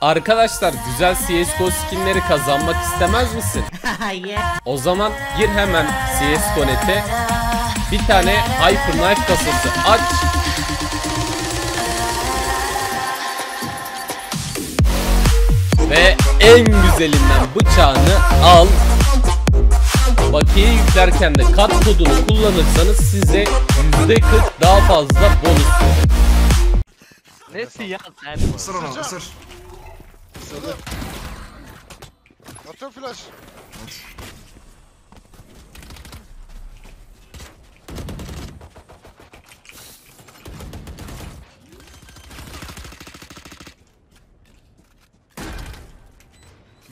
Arkadaşlar güzel CSGO skinleri kazanmak istemez misin? O zaman gir hemen CSGO.net'e bir tane Hyper Knife kasası aç. Ve en güzelinden bıçağını al. Bakiye yüklerken de kat kodunu kullanırsanız size %40 daha fazla bonus. Nesi ya? Isır onu, ısır. Isırdı. Atıyorum flash.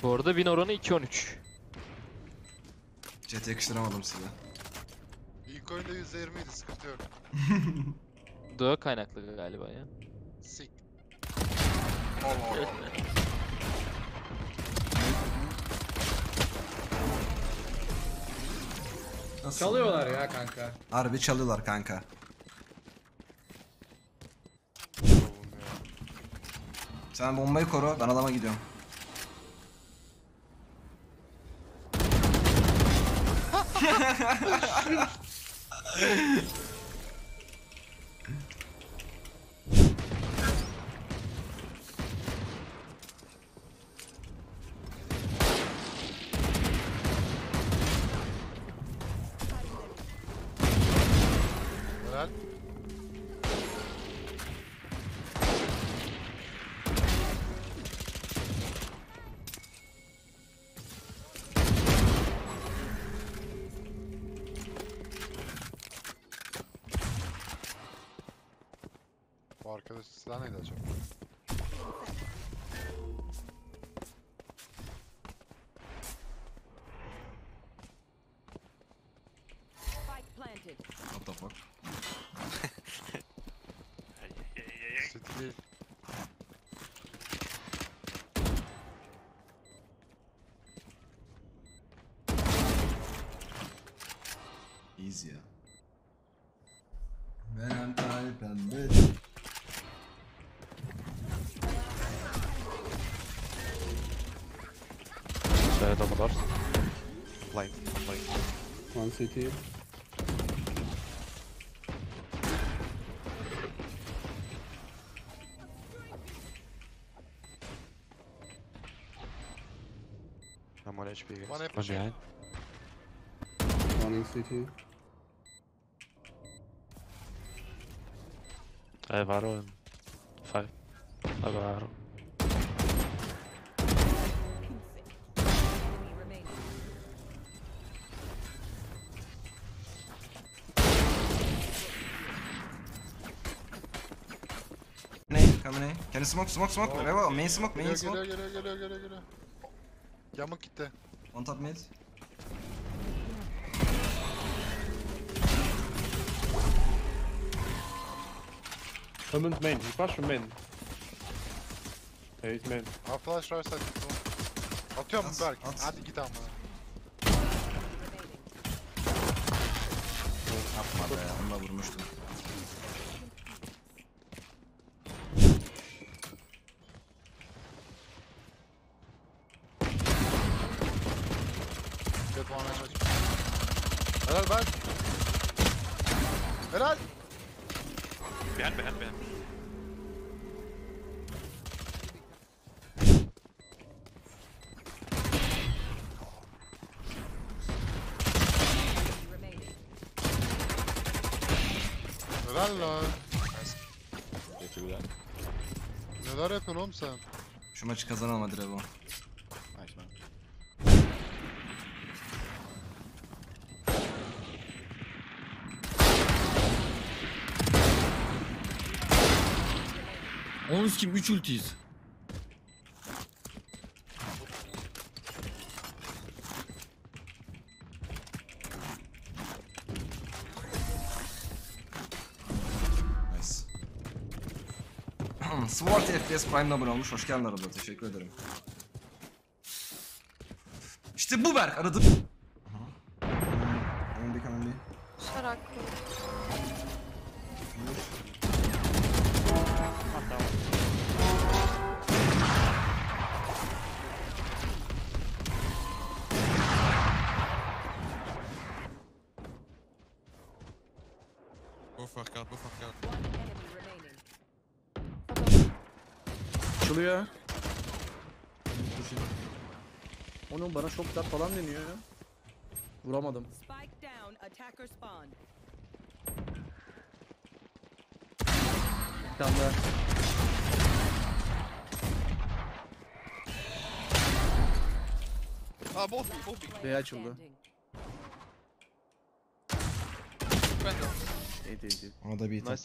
Bu arada win oranı 2-13. Jet yakıştıramadım size. İlk oyunda %20'ydi, sıkıntı yok. Doğa kaynaklı galiba ya. Sik. Allah Allah. Çalıyorlar ya kanka. Harbi çalıyorlar kanka. Sen bombayı koru, ben adama gidiyorum. Arkadaş silah neydi acaba? What the fuck? Easy ya. Ben pembe. Adamlar. Blind, blind. One city. I'm on HP. One HP. One in city. I have arrow. Five. I have arrow. Can you smoke? Oh, Reva, main smoke. Geliyor. Yamuk gitti. On top mid. Coming main, he flash from main. Hey, he's main. I'll flash right side. Atıyorum Berk, hadi git ama. Yapma be, onunla vurmuştum. Helal ben. Helal. Beğen. Helal lan. Neler yapıyorsun oğlum sen? Şu maçı kazanalım hadi Revo. Onuz kim? 3 ultiyiz. Nice. Sword FPS Prime'la abone olmuş. Hoş geldin arada. Teşekkür ederim. İşte bu Berk aradım. Önündeki hamleyi. Şarak. Move back out. Açılıyor. Onun bana şok dart falan deniyor. Vuramadım. Spike down, attacker spawn. Tamam. Aa bot. B açıldı. A'da bir item.